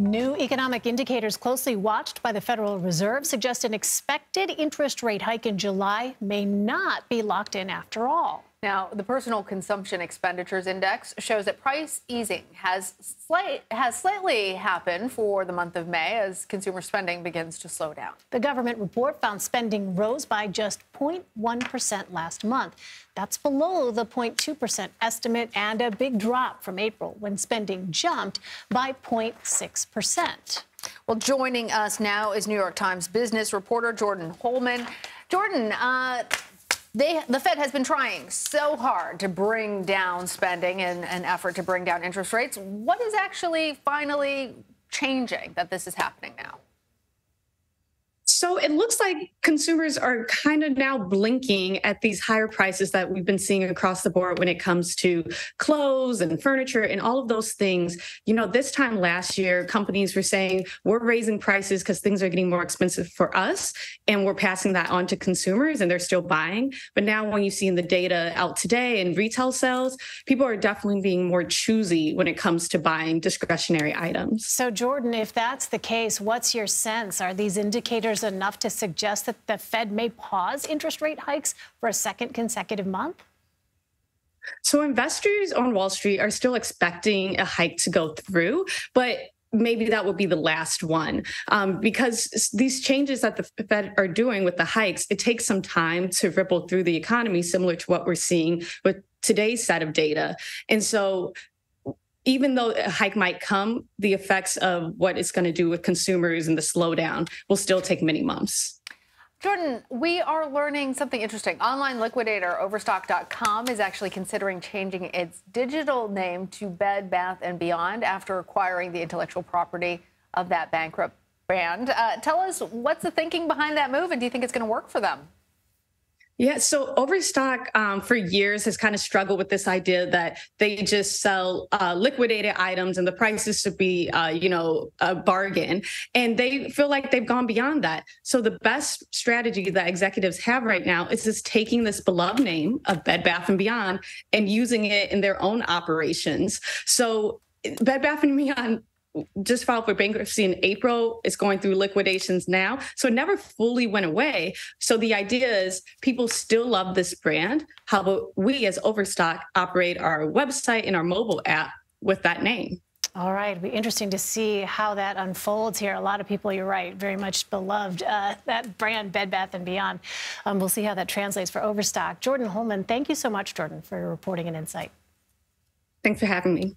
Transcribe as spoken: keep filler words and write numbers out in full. New economic indicators closely watched by the Federal Reserve suggest an expected interest rate hike in July may not be locked in after all. Now, the Personal Consumption Expenditures Index shows that price easing has, slight, has slightly happened for the month of May as consumer spending begins to slow down. The government report found spending rose by just zero point one percent last month. That's below the zero point two percent estimate and a big drop from April when spending jumped by zero point six percent. Well, joining us now is New York Times business reporter Jordyn Holman. Jordyn, uh, they, the Fed has been trying so hard to bring down spending in an effort to bring down interest rates. What is actually finally changing that this is happening now? So it looks like consumers are kind of now blinking at these higher prices that we've been seeing across the board when it comes to clothes and furniture and all of those things. You know, this time last year, companies were saying we're raising prices because things are getting more expensive for us, and we're passing that on to consumers, and they're still buying. But now when you see in the data out today in retail sales, people are definitely being more choosy when it comes to buying discretionary items. So, Jordyn, if that's the case, what's your sense? Are these indicators enough to suggest that the Fed may pause interest rate hikes for a second consecutive month? So investors on Wall Street are still expecting a hike to go through, but maybe that will be the last one. Um, because these changes that the Fed are doing with the hikes, it takes some time to ripple through the economy, similar to what we're seeing with today's set of data. And so even though a hike might come, the effects of what it's going to do with consumers and the slowdown will still take many months. Jordyn, we are learning something interesting. Online liquidator Overstock dot com is actually considering changing its digital name to Bed Bath and Beyond after acquiring the intellectual property of that bankrupt brand. Uh, tell us, what's the thinking behind that move, and do you think it's going to work for them? Yeah, so Overstock um, for years has kind of struggled with this idea that they just sell uh, liquidated items and the prices should be, uh, you know, a bargain. And they feel like they've gone beyond that. So the best strategy that executives have right now is just taking this beloved name of Bed Bath and Beyond and using it in their own operations. So Bed Bath and Beyond just filed for bankruptcy in April. It's going through liquidations now. So it never fully went away. So the idea is people still love this brand. How about we as Overstock operate our website and our mobile app with that name? All right. It'll be interesting to see how that unfolds here. A lot of people, you're right, very much beloved. Uh, that brand, Bed Bath and Beyond. Um, we'll see how that translates for Overstock. Jordyn Holman, thank you so much, Jordyn, for your reporting and insight. Thanks for having me.